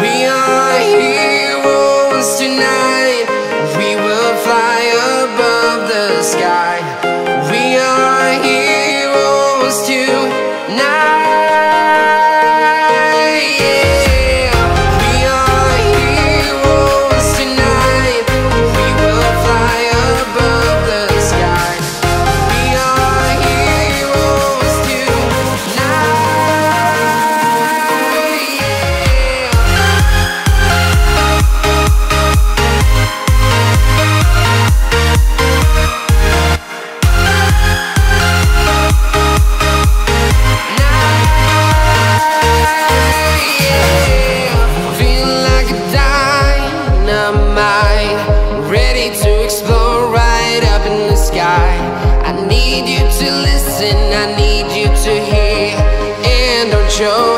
We are heroes tonight. We will fly above the sky. We are heroes tonight. Show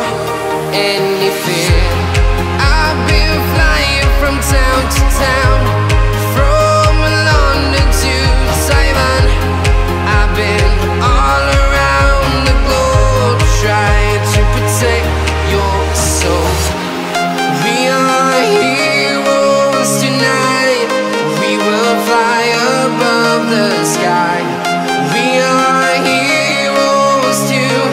any fear. I've been flying from town to town, from London to Taiwan. I've been all around the globe, trying to protect your soul. We are heroes tonight. We will fly above the sky. We are heroes tonight.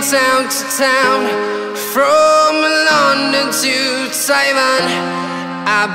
Town to town, from London to Taiwan. I've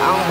I'm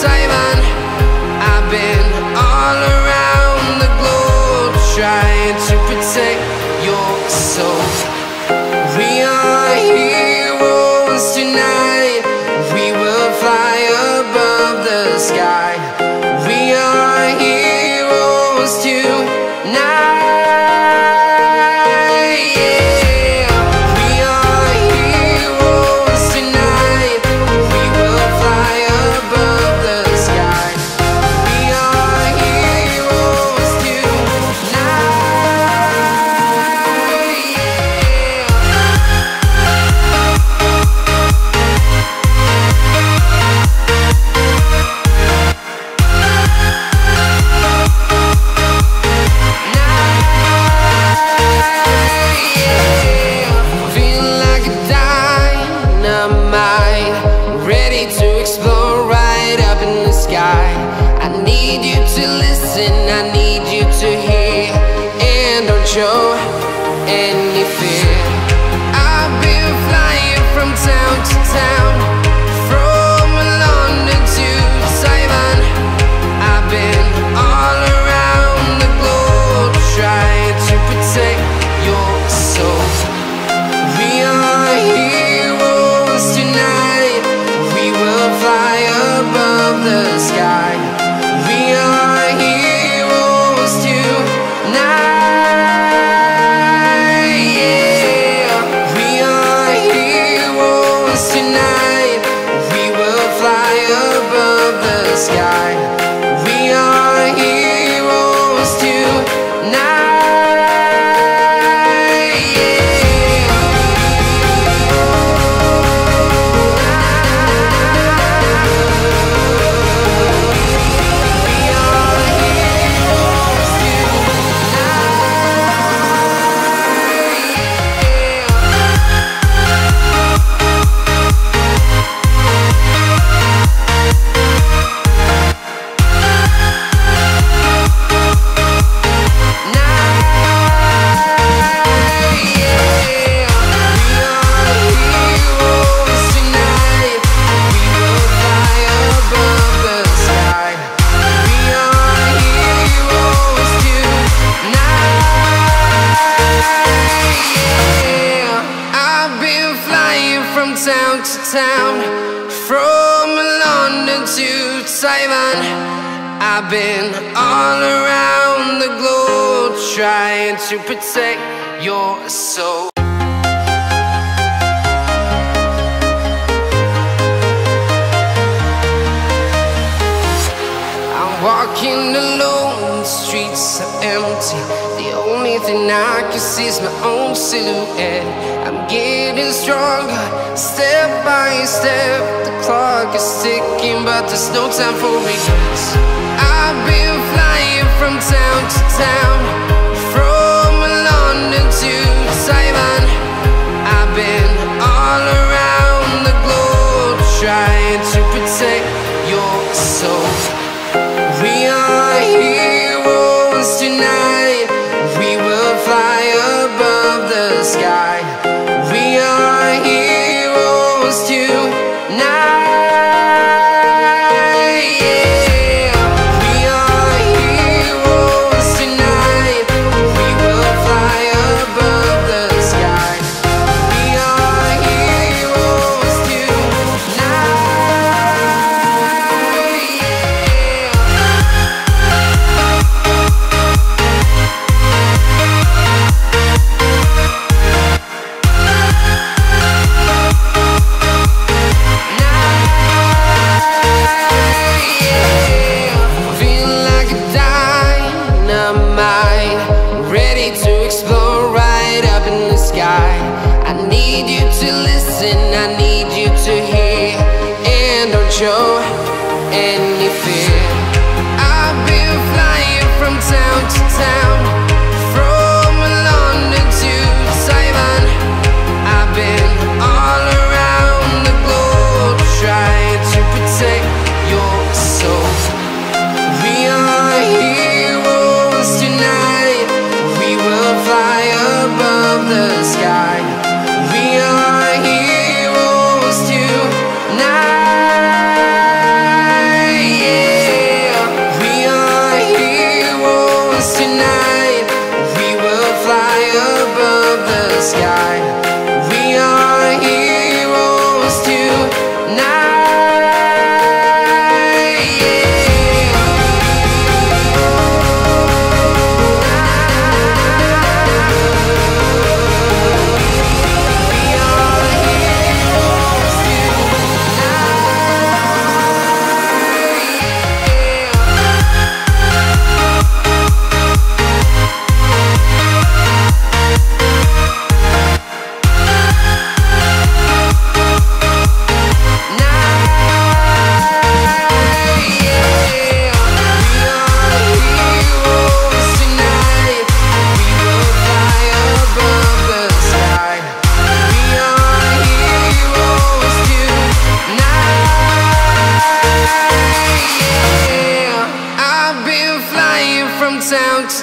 Taiwan. I've been all around the globe, trying to protect your soul. We are heroes tonight. Sky. We are heroes tonight. Show any fear. I've been flying from town to town, from London to Taiwan. I've been all around the globe trying. town to town, from London to Taiwan. I've been all around the globe trying to protect your soul. I'm walking alone, the streets are empty. The only thing I can see is my own silhouette. I'm getting stronger, step by step. The clock is ticking, but there's no time for me. I've been flying from town to town, from London to Taiwan. I've been all around the globe trying to protect your soul. We are heroes tonight. Any fear. I've been flying from town to town, from London to Taiwan. I've been all around the globe trying to protect your soul. We are heroes tonight. We will fly above the sky. We are heroes tonight. Town to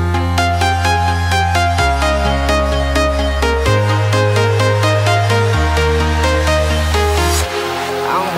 I'm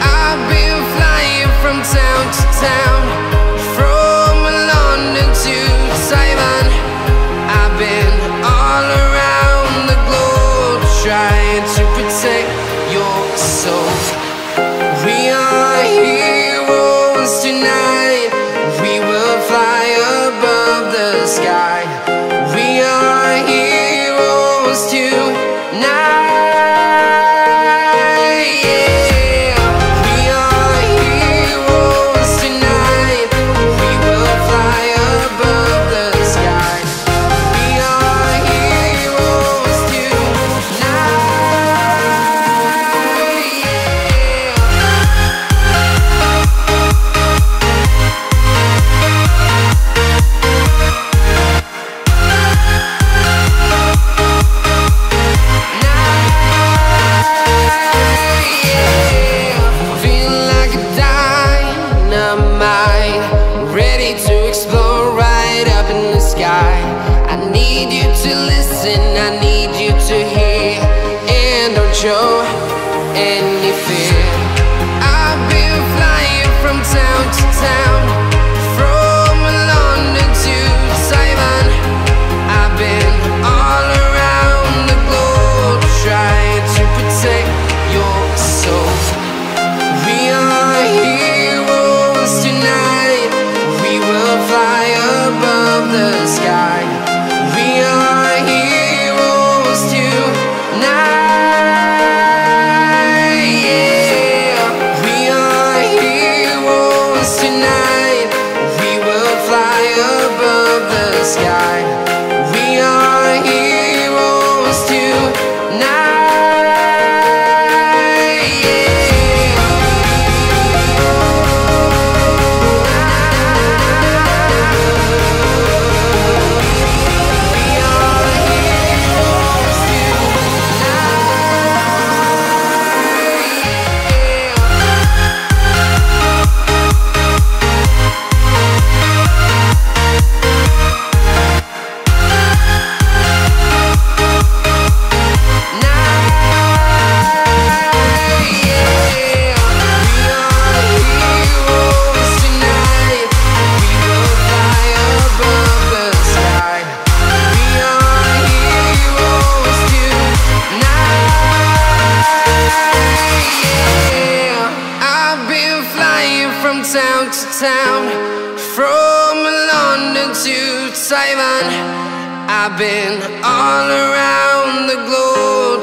I've been flying from town to town, from London to Taiwan. I've been all around the globe trying to protect your soul. We are heroes tonight. We are lesson I need you to hear, and don't show any fear. I've been flying from town to town, from London to Taiwan. I've been all around the globe trying to protect your soul. We are heroes tonight. We will fly above the sky. We are heroes tonight, yeah. We are heroes tonight. We will fly above the sky. We are heroes tonight. From town to town, from London to Taiwan, I've been all around the globe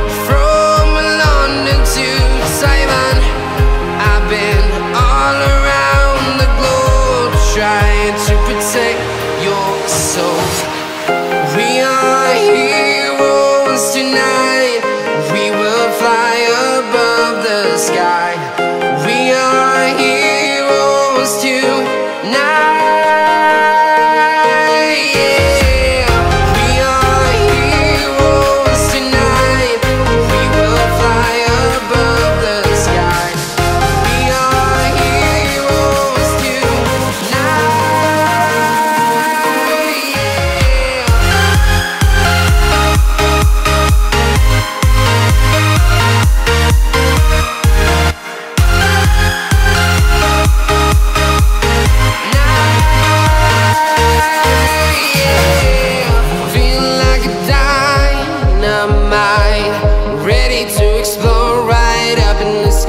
from London to Taiwan. I've been all around the globe trying to protect your soul. We are heroes tonight. Sky. We are heroes tonight, yeah. We are heroes tonight. We will fly above the sky. We are heroes tonight, yeah.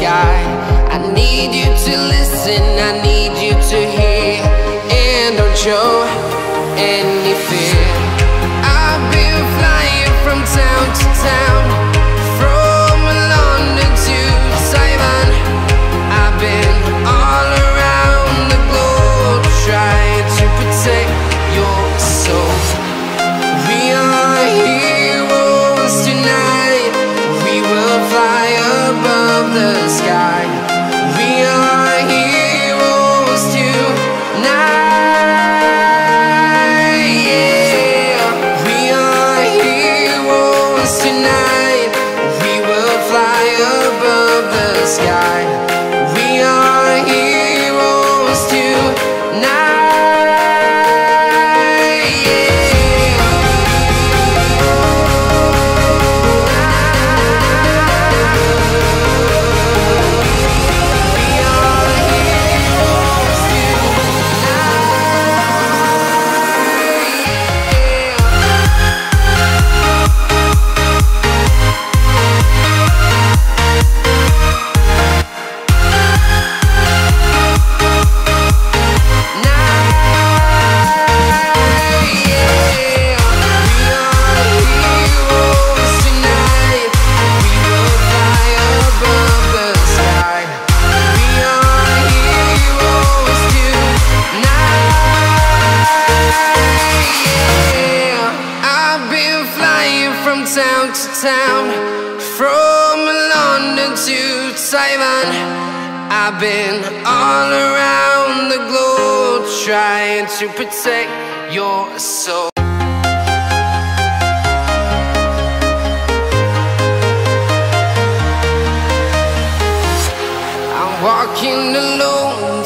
I need you to listen, I need you to hear, and don't show any fear. I've been flying from town to town, from London to Taiwan. I've been all around the globe trying to protect your soul. We are heroes tonight. We will fly above the sky. to Taiwan. I've been all around the globe trying to protect your soul. I'm walking alone, the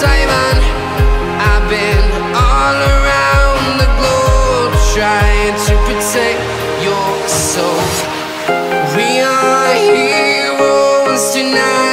Taiwan. I've been all around the globe trying to protect your soul. We are heroes tonight.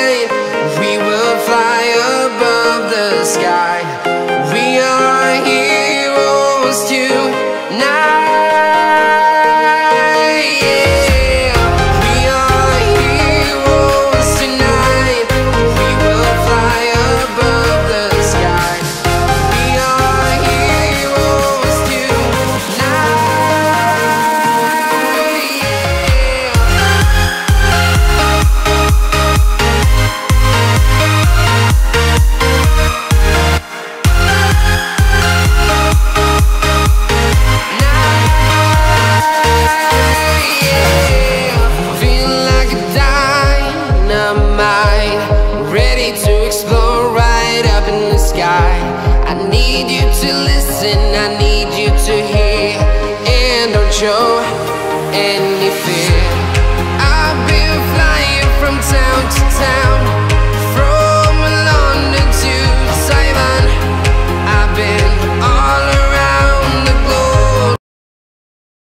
I need you to listen, I need you to hear, and don't show